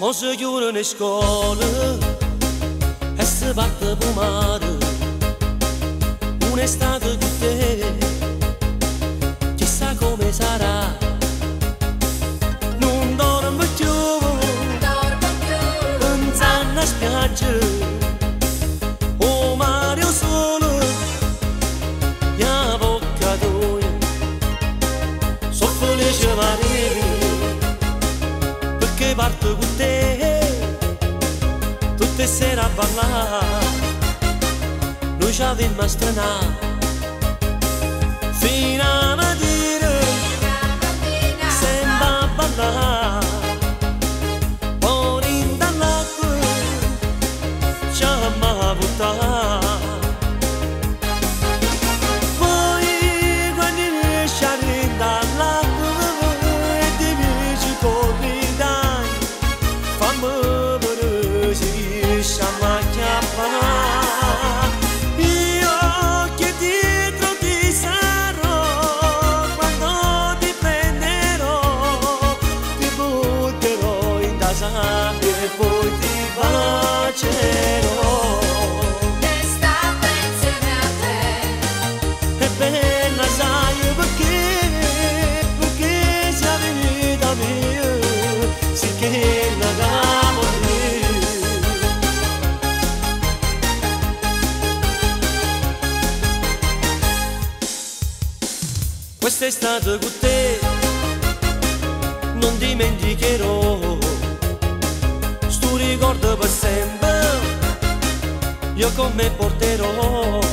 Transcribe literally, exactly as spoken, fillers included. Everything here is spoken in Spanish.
Może jurny szkoły, esse batte bumary, un'estate con te, chissà come sarà, non dormo più, non dormo più, in zanna spiaggia, o mare o sole, e a bocca d'oi, sono felice Maria. Perché parto con te, tutte sera a ballare, noi ci avemmo a stranare, fino a mattina, sempre a ballare, poi in dall'acqua, ci avemmo a buttare. Poi quando riesci a rindare l'acqua e ti piace correre, io che dietro ti sarò, quando ti prenderò, ti butterò in casa e poi ti bacerò. D'estate insieme a te, è bella sai perché, perché sei venuta mia, sì che la davo mia. Quest'estate con te non dimenticherò, sto ricordo per sempre io con me porterò.